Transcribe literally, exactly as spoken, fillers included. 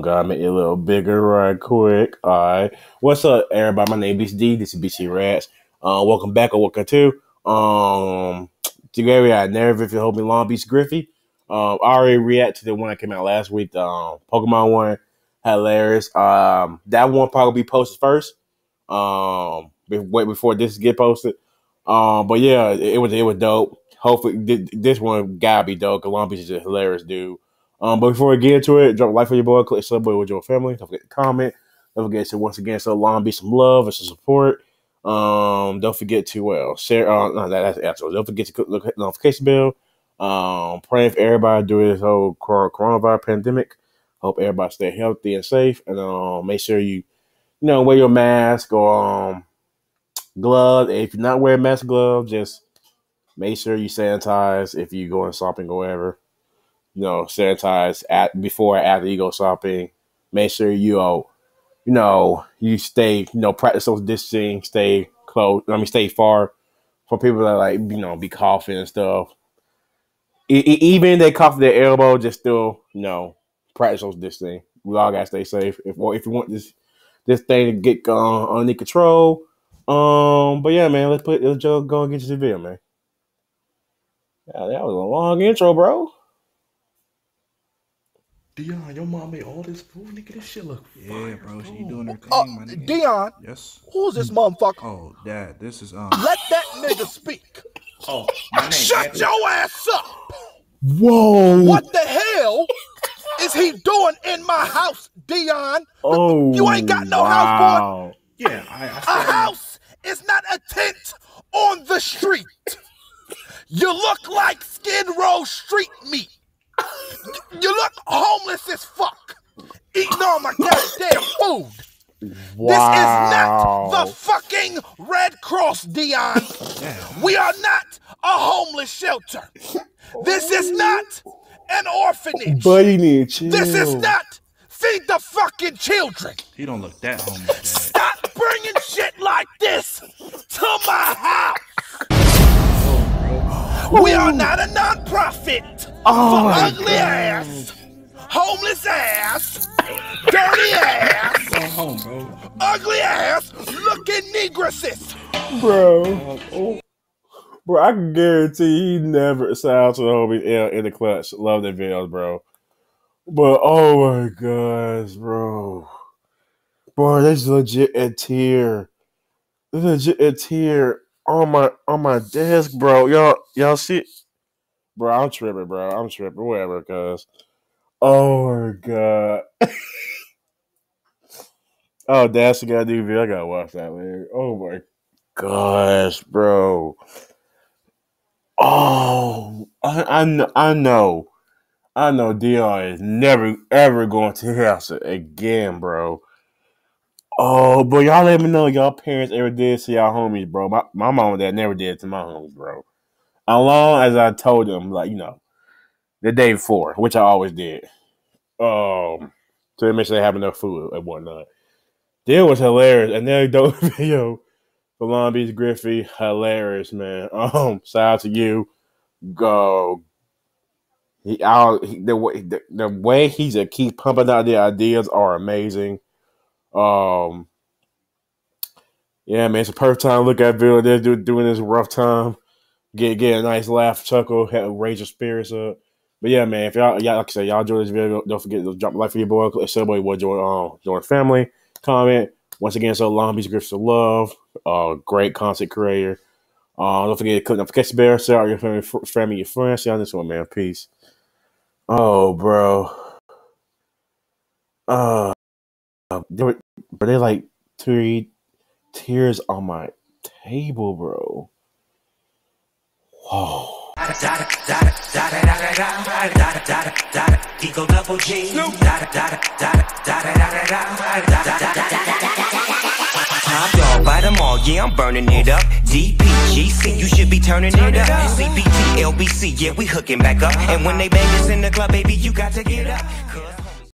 on, God. Make it a little bigger right quick. All right. What's up, everybody? My name is D. This is B C Rats. Uh, welcome back or welcome to. Um, today we had Nerve if you're hoping Long Beach Griffy. Um, I already reacted to the one that came out last week, the um, Pokemon one. Hilarious. Um, that one probably be posted first. Um, wait before this get posted. Um, but yeah, it, it was it was dope. Hopefully, this one gotta be dope. Long Beach is a hilarious dude. Um, but before we get into it, drop a like for your boy. Click subscribe with your family. Don't forget to comment. Don't forget to once again, so Long Beach some love and some support. Um, don't forget to well share. Uh, no, that, that's actual. Don't forget to click the notification bell. Um, praying for everybody during this whole coronavirus pandemic. Hope everybody stay healthy and safe, and um, make sure you, you know, wear your mask or um, gloves. If you're not wearing mask, gloves, just make sure you sanitize if you go shopping or whatever. You know, sanitize at before and after you go shopping. Make sure you, uh, you know, you stay, you know, practice social distancing. Stay close. I mean, stay far from people that like, you know, be coughing and stuff. E e even if they cough their elbow, just still, you know, practice social distancing. We all gotta stay safe. If or if you want this this thing to get uh, under control, um. But yeah, man, let's put let's just go and get to the video, man. Yeah, that was a long intro, bro. Dion, your mom made all this food, nigga. This shit look fire. Yeah, bro, she doing her thing, uh, my nigga. Dion, yes. Who's this motherfucker? Oh, dad, this is um. Let that nigga speak. Oh, my name shut Anthony. Your ass up. Whoa. What the hell is he doing in my house, Dion? Oh, you ain't got no wow. house, boy. Yeah, I. I a house in. Is not a tent on the street. You look like Skid Row street meat. You look homeless as fuck. Eating all my goddamn food. Wow. This is not the fucking Red Cross, Dion. We are not a homeless shelter. This is not an orphanage. Buddy need chill. This is not feed the fucking children. He don't look that homeless. Stop bringing shit like this to my house. We are not a non-profit oh for ugly God. Ass, homeless ass, dirty ass, home, bro. Ugly ass, looking negresses. Bro, oh. Bro, I can guarantee he never sounds to the homie in, in the clutch. Love the videos, bro. But oh my gosh, bro. Bro, that's legit a tear. Legit a tear. On my on my desk, bro. Y'all y'all see, bro. I'm tripping, bro. I'm tripping. Whatever, cuz. Oh my god. Oh, that's gotta do video. I gotta watch that later. Oh my gosh, bro. Oh, I I know I know, I know Dion is never ever going to house again, bro. Oh, but y'all let me know y'all parents ever did to y'all homies, bro. My, my mom and dad never did to my homies, bro. As long as I told them, like, you know, the day before, which I always did. Um, to make sure they have enough food and whatnot. It was hilarious. And then dope video for Long Beach Griffy. Hilarious, man. Um, shout out to you. Go. He, I, the, way, the, the way he's a keep pumping out the ideas are amazing. Um, yeah, man, it's a perfect time to look at video. They're do, doing this rough time. Get get a nice laugh, chuckle, raise your spirits up. But yeah, man, if y'all, y'all like I said, y'all enjoy this video, don't forget to drop a like for your boy. Click somebody will join, um, join family. Comment once again. So Long Beach Griffy of love, uh, great content creator. Uh, don't forget to click the notification bell. Shout out your family, family, your friends. See y'all this one, man. Peace. Oh, bro. Uh. Uh, they were, but they like three tears on my table, bro. Whoa. Top dog, bite them all, yeah, I'm burning it up. D P G C, you should be turning it up. C P T, L B C, yeah, we hooking back up. And when they bang us in the club, baby, you got to get up.